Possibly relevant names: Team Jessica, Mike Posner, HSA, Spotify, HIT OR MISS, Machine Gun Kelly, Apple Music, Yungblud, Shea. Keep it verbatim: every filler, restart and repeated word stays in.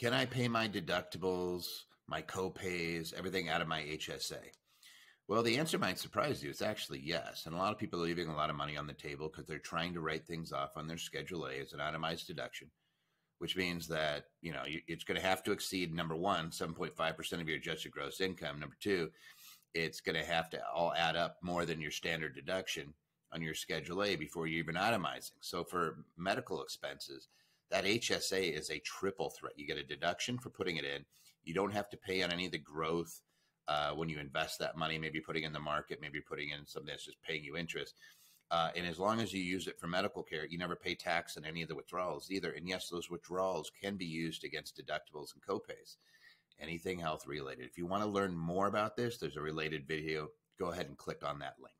Can I pay my deductibles, my co-pays, everything out of my H S A? Well, the answer might surprise you. It's actually yes. And a lot of people are leaving a lot of money on the table because they're trying to write things off on their Schedule A as an itemized deduction, which means that, you know, it's going to have to exceed, number one, seven point five percent of your adjusted gross income. Number two, it's going to have to all add up more than your standard deduction on your Schedule A before you're even itemizing. So for medical expenses, that H S A is a triple threat. You get a deduction for putting it in. You don't have to pay on any of the growth Uh, when you invest that money, maybe putting in the market, maybe putting in something that's just paying you interest. Uh, and as long as you use it for medical care, you never pay tax on any of the withdrawals either. And yes, those withdrawals can be used against deductibles and copays, anything health related. If you want to learn more about this, there's a related video. Go ahead and click on that link.